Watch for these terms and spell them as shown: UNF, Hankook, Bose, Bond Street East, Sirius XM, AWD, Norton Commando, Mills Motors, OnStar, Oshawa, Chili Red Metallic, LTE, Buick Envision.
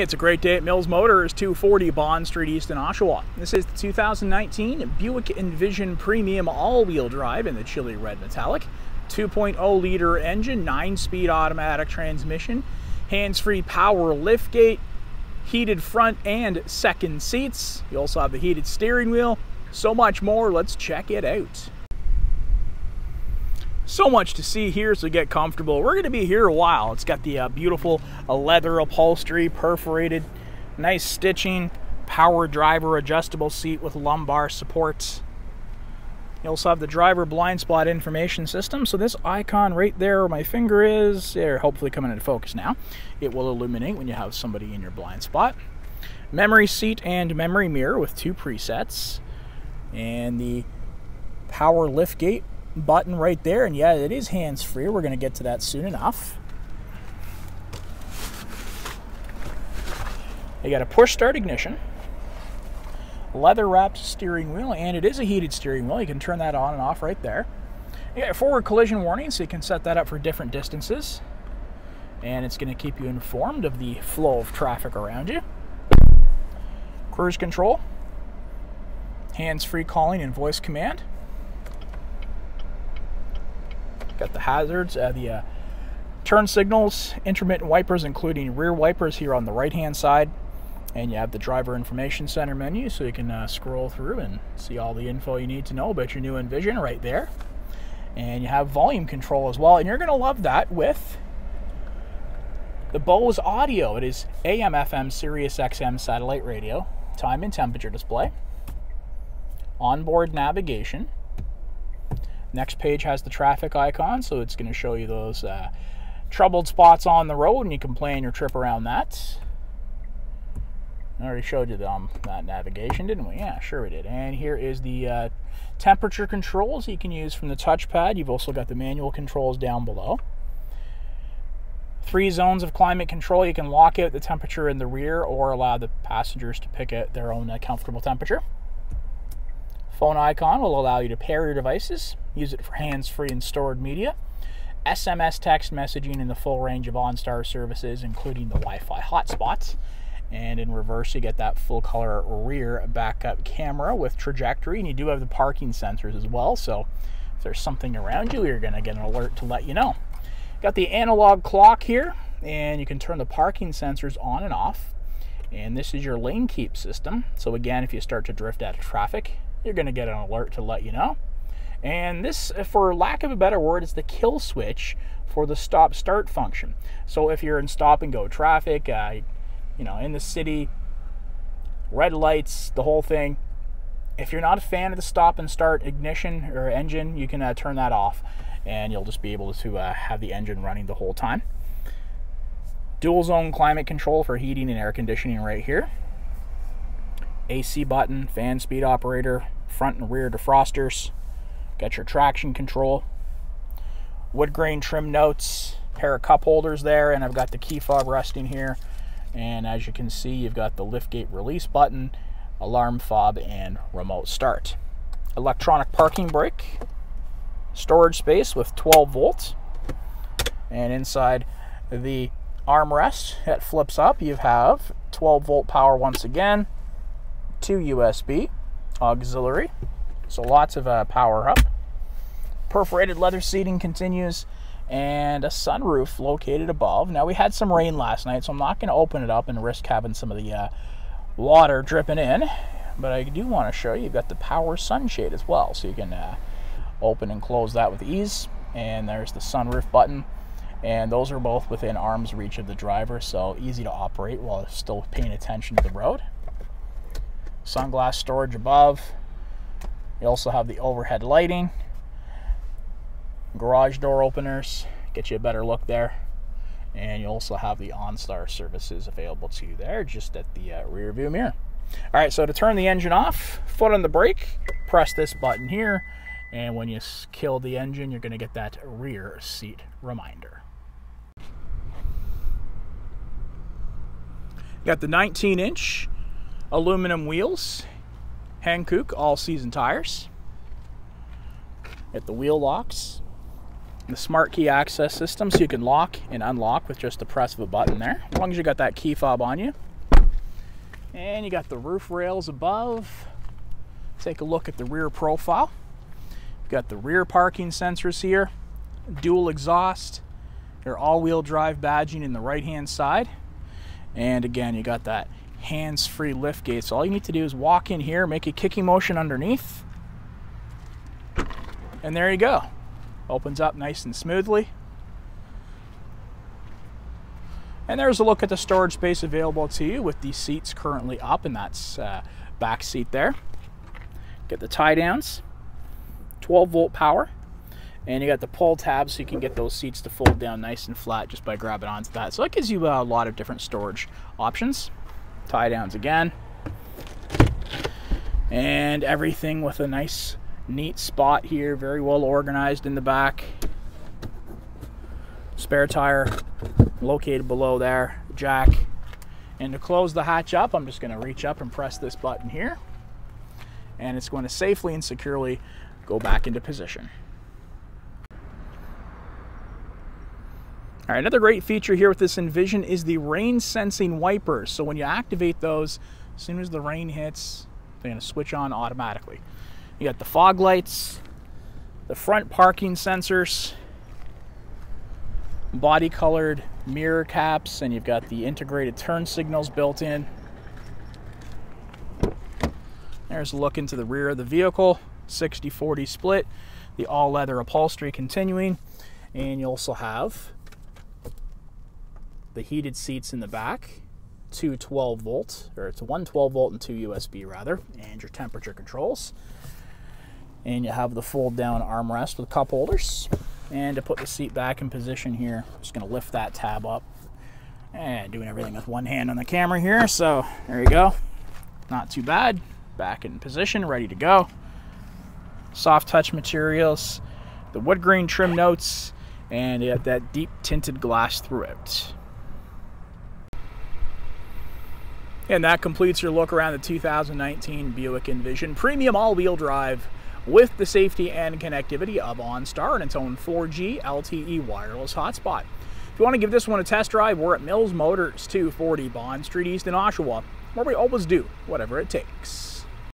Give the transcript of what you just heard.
It's a great day at Mills Motors, 240 Bond Street East in Oshawa. This is the 2019 Buick Envision Premium all-wheel drive in the Chili Red Metallic. 2.0-liter engine, 9-speed automatic transmission, hands-free power liftgate, heated front and second seats. You also have the heated steering wheel. So much more. Let's check it out. So much to see here, so get comfortable. We're going to be here a while. It's got the beautiful leather upholstery, perforated, nice stitching, power driver adjustable seat with lumbar supports. You also have the driver blind spot information system. So this icon right there where my finger is, they're hopefully coming into focus now. It will illuminate when you have somebody in your blind spot. Memory seat and memory mirror with two presets. And the power liftgate button right there, and yeah, it is hands-free. We're going to get to that soon enough. You got a push start ignition, leather wrapped steering wheel, and it is a heated steering wheel. You can turn that on and off right there. You got a forward collision warning, so you can set that up for different distances, and it's going to keep you informed of the flow of traffic around you. Cruise control, hands-free calling and voice command. Got the hazards, the turn signals, intermittent wipers, including rear wipers here on the right-hand side. And you have the driver information center menu, so you can scroll through and see all the info you need to know about your new Envision right there. And you have volume control as well, and you're going to love that with the Bose audio. It is AM, FM, Sirius XM satellite radio, time and temperature display, onboard navigation. Next page has the traffic icon, so it's going to show you those troubled spots on the road, and you can plan your trip around that. I already showed you that navigation, didn't we? Yeah, sure we did. And here is the temperature controls you can use from the touchpad. You've also got the manual controls down below. 3 zones of climate control. You can lock out the temperature in the rear or allow the passengers to pick out their own comfortable temperature. Phone icon will allow you to pair your devices, use it for hands-free and stored media, SMS text messaging in the full range of OnStar services, including the Wi-Fi hotspots. And in reverse, you get that full-color rear backup camera with trajectory, and you do have the parking sensors as well, so if there's something around you, you're going to get an alert to let you know. Got the analog clock here, and you can turn the parking sensors on and off. And this is your lane keep system, so again, if you start to drift out of traffic, you're going to get an alert to let you know. And this, for lack of a better word, is the kill switch for the stop-start function. So if you're in stop-and-go traffic, you know, in the city, red lights, the whole thing, if you're not a fan of the stop-and-start ignition or engine, you can turn that off, and you'll just be able to have the engine running the whole time. Dual-zone climate control for heating and air conditioning right here. AC button, fan speed operator, front and rear defrosters. Got your traction control, wood grain trim notes, pair of cup holders there, and I've got the key fob resting here. And as you can see, you've got the liftgate release button, alarm fob, and remote start. Electronic parking brake, storage space with 12 volts, and inside the armrest that flips up, you have 12-volt power once again. 2 USB auxiliary, so lots of power up. Perforated leather seating continues, and a sunroof located above. Now, we had some rain last night, so I'm not going to open it up and risk having some of the water dripping in, but I do want to show you, you've got the power sunshade as well, so you can open and close that with ease. And there's the sunroof button, and those are both within arm's reach of the driver, so easy to operate while still paying attention to the road. Sunglass storage above. You also have the overhead lighting, garage door openers, get you a better look there. And you also have the OnStar services available to you there, just at the rear view mirror. All right, so to turn the engine off, foot on the brake, press this button here, and when you kill the engine, you're going to get that rear seat reminder. You got the 19-inch aluminum wheels, Hankook all-season tires. Get the wheel locks, the smart key access system, so you can lock and unlock with just the press of a button there, as long as you got that key fob on you. And you got the roof rails above. Take a look at the rear profile. You've got the rear parking sensors here, dual exhaust, your all-wheel drive badging in the right-hand side. And again, you got that hands-free lift gate. So all you need to do is walk in here, make a kicking motion underneath, and there you go. Opens up nice and smoothly. And there's a look at the storage space available to you with the seats currently up, and that's back seat there. Get the tie downs, 12 volt power, and you got the pull tabs so you can get those seats to fold down nice and flat just by grabbing onto that. So that gives you a lot of different storage options. Tie downs again. And everything with a nice neat spot here, very well organized in the back. Spare tire located below there, jack. And to close the hatch up, I'm just going to reach up and press this button here, and it's going to safely and securely go back into position. All right, another great feature here with this Envision is the rain sensing wipers. So when you activate those, as soon as the rain hits, they're going to switch on automatically. You got the fog lights, the front parking sensors, body colored mirror caps, and you've got the integrated turn signals built in. There's a look into the rear of the vehicle, 60-40 split, the all leather upholstery continuing, and you also have the heated seats in the back, two 12 volt, or it's one 12 volt and two USB rather, and your temperature controls. And you have the fold down armrest with cup holders. And to put the seat back in position here, I'm just gonna lift that tab up, and doing everything with one hand on the camera here. So there you go, not too bad. Back in position, ready to go. Soft touch materials, the wood grain trim notes, and you have that deep tinted glass throughout. And that completes your look around the 2019 Buick Envision Premium All-Wheel Drive with the safety and connectivity of OnStar and its own 4G LTE wireless hotspot. If you want to give this one a test drive, we're at Mills Motors, 240 Bond Street East in Oshawa, where we always do whatever it takes.